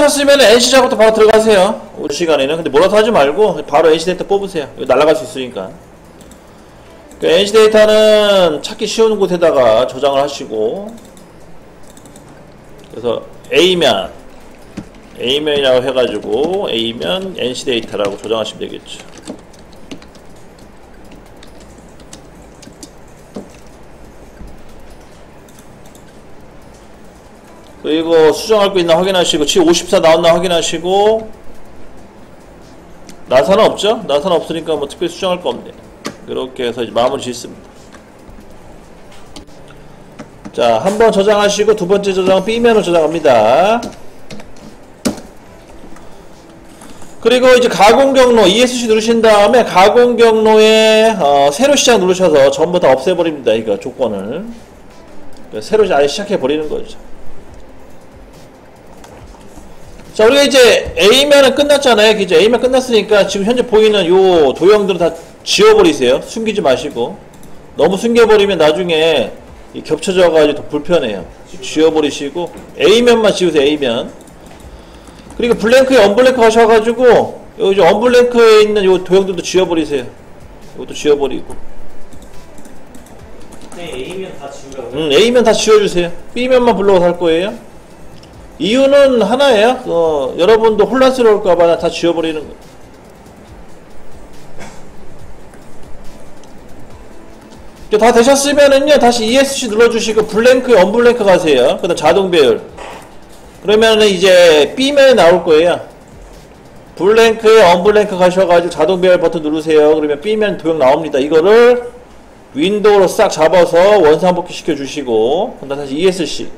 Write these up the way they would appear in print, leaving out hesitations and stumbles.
하셨으면 NC 작업도 바로 들어가세요. 올 시간에는. 근데 뭐라도 하지 말고 바로 NC 데이터 뽑으세요. 이거 날아갈 수 있으니까. 그 NC 데이터는 찾기 쉬운 곳에다가 저장을 하시고, 그래서 A면이라고 해가지고 A면 NC 데이터라고 저장하시면 되겠죠. 그리고 수정할 거 있나 확인하시고, 지 54 나왔나 확인하시고, 나사는 없죠? 나사는 없으니까 뭐 특별히 수정할 거 없네. 이렇게 해서 이제 마무리 짓습니다. 자, 한 번 저장하시고 두 번째 저장은 B면으로 저장합니다. 그리고 이제 가공 경로 ESC 누르신 다음에 가공 경로에 새로 시작 누르셔서 전부 다 없애버립니다. 이거 조건을 새로 아예 시작해버리는 거죠. 자, 우리가 이제 A면은 끝났잖아요. 이제 A면 끝났으니까 지금 현재 보이는 요 도형들은 다 지워버리세요. 숨기지 마시고. 너무 숨겨버리면 나중에 겹쳐져가지고 불편해요. 지워버리시고 A면만 지우세요. A면. 그리고 블랭크에 언블랭크 하셔가지고 여기 이제 언블랭크에 있는 요 도형들도 지워버리세요. 이것도 지워버리고. 네, A면 다 지우라고요? 응, A면 다 지워주세요. B면만 불러서 할 거예요. 이유는 하나예요. 여러분도 혼란스러울까봐 다 지워버리는 거예요. 다 되셨으면은요, 다시 ESC 눌러주시고, 블랭크, 언블랭크 가세요. 그 다음 자동 배열. 그러면은 이제 B면에 나올 거예요. 블랭크에 언블랭크 가셔가지고 자동 배열 버튼 누르세요. 그러면 B면 도형 나옵니다. 이거를 윈도우로 싹 잡아서 원상복귀 시켜주시고, 그 다음 다시 ESC.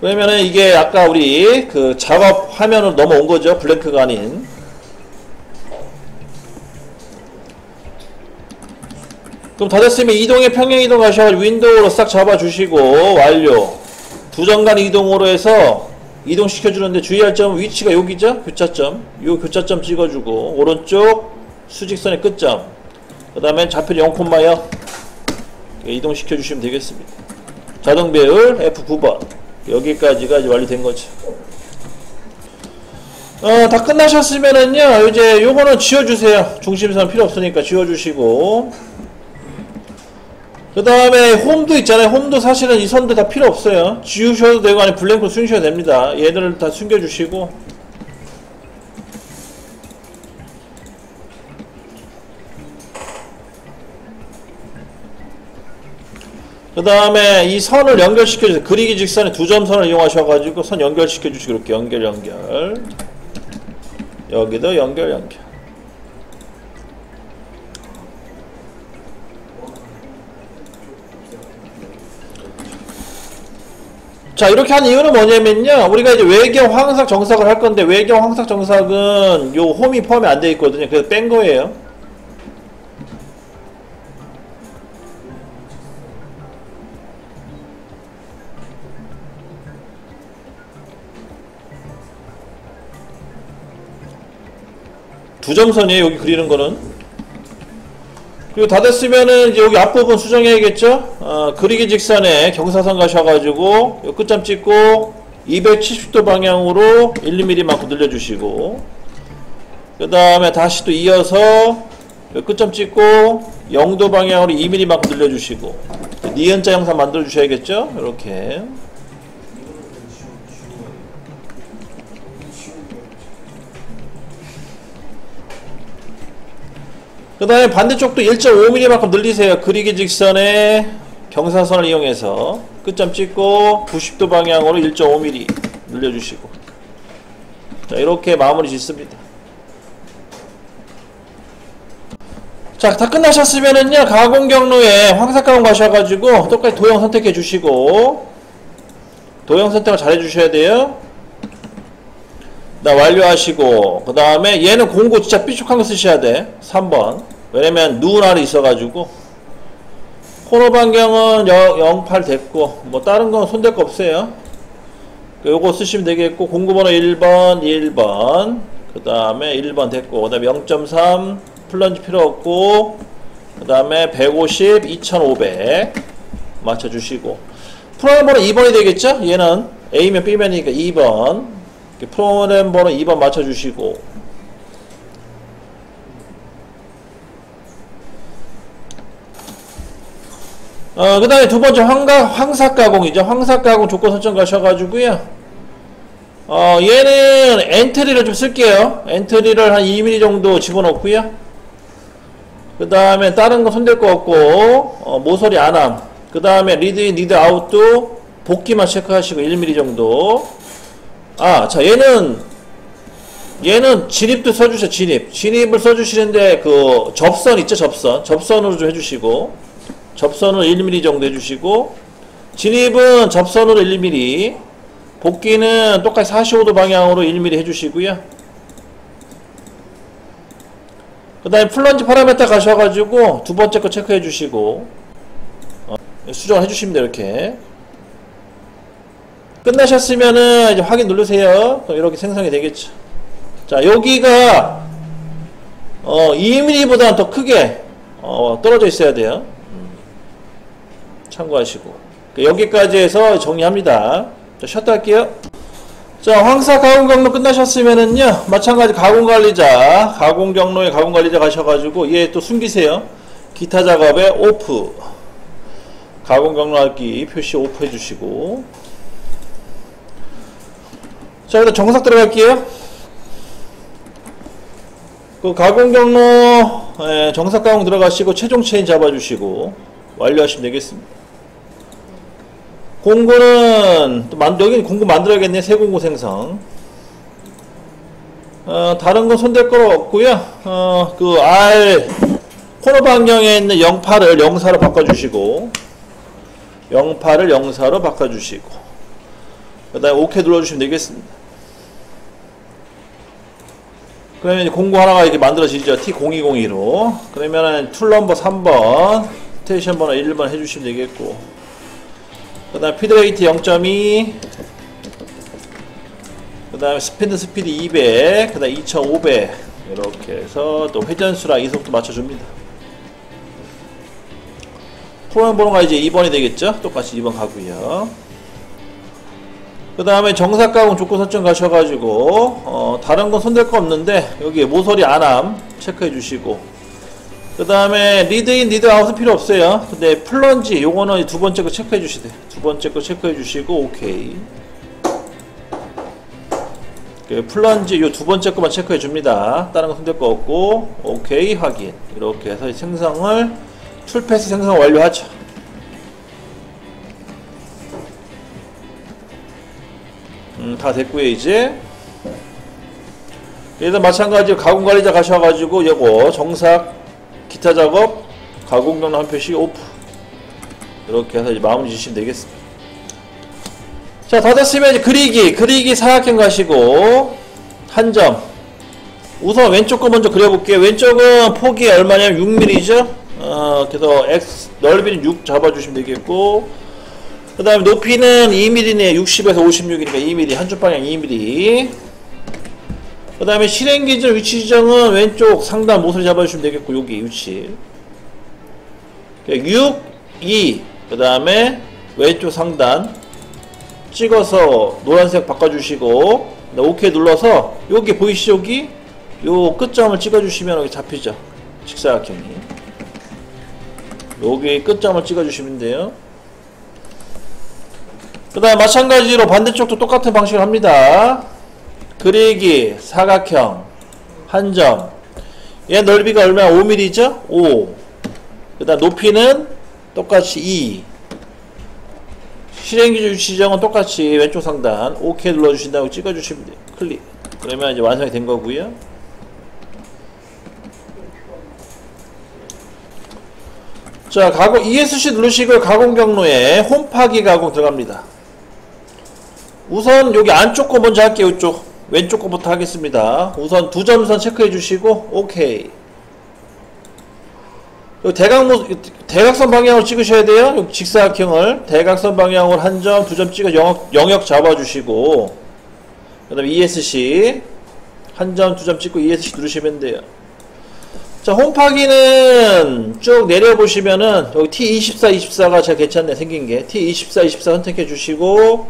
그러면은 이게 아까 우리 그 작업 화면으로 넘어온 거죠. 블랭크가 아닌. 그럼 다 됐으면 이동에 평행 이동 하셔서 윈도우로 싹 잡아주시고 완료. 두 정간 이동으로 해서 이동시켜주는데 주의할 점은 위치가 여기죠. 교차점. 요 교차점 찍어주고 오른쪽 수직선의 끝점. 그 다음에 좌표는 0,0 이동시켜주시면 되겠습니다. 자동 배열 F9번. 여기까지가 이제 완료된 거죠. 다 끝나셨으면은요, 이제 요거는 지워주세요. 중심선 필요 없으니까 지워주시고. 그 다음에 홈도 있잖아요. 홈도 사실은 이 선도 다 필요 없어요. 지우셔도 되고, 아니면 블랭크로 숨기셔도 됩니다. 얘들을 다 숨겨주시고. 그 다음에 이 선을 연결시켜주세요. 그리기 직선에 두 점 선을 이용하셔가지고 선 연결시켜주시고, 이렇게 연결. 여기도 연결. 자, 이렇게 한 이유는 뭐냐면요, 우리가 이제 외경 황삭 정삭을 할 건데, 외경 황삭 정삭은 요 홈이 포함이 안 돼 있거든요. 그래서 뺀 거예요. 두 점선이에요, 여기 그리는 거는. 그리고 다 됐으면은 이제 여기 앞부분 수정해야겠죠? 그리기 직선에 경사선 가셔가지고, 요 끝점 찍고, 270도 방향으로 1mm만큼 늘려주시고, 그 다음에 다시 또 이어서, 요 끝점 찍고, 0도 방향으로 2mm만큼 늘려주시고, 니은자 형상 만들어주셔야겠죠? 요렇게. 그 다음에 반대쪽도 1.5mm만큼 늘리세요. 그리기 직선에 경사선을 이용해서 끝점 찍고 90도 방향으로 1.5mm 늘려주시고. 자, 이렇게 마무리 짓습니다. 자, 다 끝나셨으면은요, 가공 경로에 황삭 가공 가셔가지고 똑같이 도형 선택해 주시고, 도형 선택을 잘 해주셔야 돼요. 나 완료하시고, 그 다음에 얘는 공구 진짜 삐죽한 거 쓰셔야 돼. 3번. 왜냐면 누운 알이 있어가지고. 코너 반경은 0,8 됐고, 뭐 다른 건 손댈 거 없어요. 요거 쓰시면 되겠고, 공구번호 1번, 그 다음에 1번 됐고, 그 다음에 0.3 플런지 필요 없고, 그 다음에 150, 2500 맞춰주시고. 프로그램번호 2번이 되겠죠? 얘는 A면 B면이니까 2번. 프로그램 번호 2번 맞춰주시고. 그 다음에 두 번째 황사가공이죠. 황사가공 조건 설정 가셔가지고요. 얘는 엔트리를 좀 쓸게요. 엔트리를 한 2mm 정도 집어넣고요. 그 다음에 다른 거 손댈 거 없고, 모서리 안함. 그 다음에 리드인, 리드아웃도 복기만 체크하시고 1mm 정도. 자, 얘는 진입도 써주세요. 진입을 써주시는데 그 접선 있죠. 접선으로 좀 해주시고. 접선으로 1mm 정도 해주시고, 진입은 접선으로 1mm, 복귀는 똑같이 45도 방향으로 1mm 해주시고요. 그 다음에 플런지 파라메터 가셔가지고 두 번째 거 체크해 주시고, 수정을 해주시면 돼요. 이렇게 끝나셨으면은 이제 확인 누르세요. 그럼 이렇게 생성이 되겠죠. 자, 여기가 2mm 보다는 더 크게 떨어져 있어야 돼요. 참고하시고, 여기까지 해서 정리합니다. 자, 셔터 할게요. 자, 황사 가공 경로 끝나셨으면은요, 마찬가지 가공관리자, 가공 경로에 가공관리자 가셔가지고 얘 또 숨기세요. 기타 작업에 오프, 가공 경로 하기 표시 오프 해주시고. 자, 일단 정삭 들어갈게요. 그 가공 경로 정삭 가공 들어가시고 최종 체인 잡아주시고 완료하시면 되겠습니다. 공구는 또 여기는 공구 만들어야겠네. 새 공구 생성. 다른 건 손댈 거 없고요. 그 R 코너 반경에 있는 08을 04로 바꿔주시고, 08을 04로 바꿔주시고, 그다음에 OK 눌러주시면 되겠습니다. 그러면 이제 공구 하나가 이렇게 만들어지죠. T0202로. 그러면은 툴 넘버 3번, 스테이션 번호 1번 해주시면 되겠고. 그 다음에 피드레이트 0.2, 그 다음에 스피드 200, 그 다음에 2500, 이렇게 해서 또 회전수랑 이속도 맞춰줍니다. 프로그램 번호가 이제 2번이 되겠죠. 똑같이 2번 가고요. 그 다음에 정삭 가공 조건 설정 가셔가지고 다른 건 손댈 거 없는데 여기 모서리 안함 체크해 주시고, 그 다음에 리드인, 리드아웃은 필요 없어요. 근데 플런지 요거는 두 번째 거 체크해 주시대. 두 번째 거 체크해 주시고 오케이. 플런지 요 두 번째 거만 체크해 줍니다. 다른 거 손댈 거 없고 오케이 확인. 이렇게 해서 생성을, 툴패스 생성 완료하죠. 다 됐고요. 이제 일단 마찬가지로 가공관리자 가셔가지고 요거 정삭, 기타 작업, 가공 경로 한 표시 오프, 이렇게 해서 이제 마무리 주시면 되겠습니다. 자, 다 됐으면 이제 그리기 사각형 가시고 한 점. 우선 왼쪽 거 먼저 그려볼게요. 왼쪽은 폭이 얼마냐면 6mm죠. 그래서 x 넓이는 6 잡아주시면 되겠고, 그 다음에 높이는 2mm네. 60에서 56이니까 2mm, 한쪽 방향 2mm. 그 다음에 실행 기준 위치 지정은 왼쪽 상단 모서리 잡아주시면 되겠고, 여기 위치 6, 2, 그 다음에 왼쪽 상단 찍어서 노란색 바꿔주시고, OK 눌러서 여기 보이시죠? 여기 요 끝점을 찍어주시면 여기 잡히죠. 직사각형이. 여기 끝점을 찍어주시면 돼요. 그 다음에 마찬가지로 반대쪽도 똑같은 방식으로 합니다. 그리기 사각형 한 점. 얘 넓이가 얼마야? 5mm죠? 5. 그 다음 높이는 똑같이 2. 실행기준 위치 지정은 똑같이 왼쪽 상단 OK 눌러주신다고 찍어주시면 돼요. 클릭. 그러면 이제 완성이 된 거고요. 자, 가공 ESC 누르시고 가공 경로에 홈파기 가공 들어갑니다. 우선 여기 안쪽 거 먼저 할게요. 이쪽 왼쪽 거부터 하겠습니다. 우선 두 점선 체크해 주시고 오케이. 대각선 방향으로 찍으셔야 돼요. 여기 직사각형을 대각선 방향으로 한 점, 두 점 찍어 영역 잡아주시고, 그 다음에 ESC 한 점, 두 점 찍고 ESC 누르시면 돼요. 자, 홈파기는 쭉 내려보시면은 여기 T24, 24가 제일 괜찮네. 생긴 게 T24, 24 선택해 주시고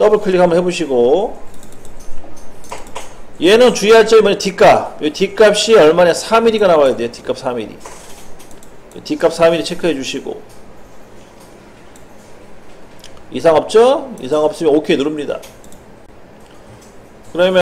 더블 클릭 한번 해보시고, 얘는 주의할 점이 뭐냐, D값. 이 D값이 얼마냐, 4mm가 나와야 돼요. D값 4mm. D값 4mm 체크해 주시고, 이상 없죠? 이상 없으면 OK 누릅니다. 그러면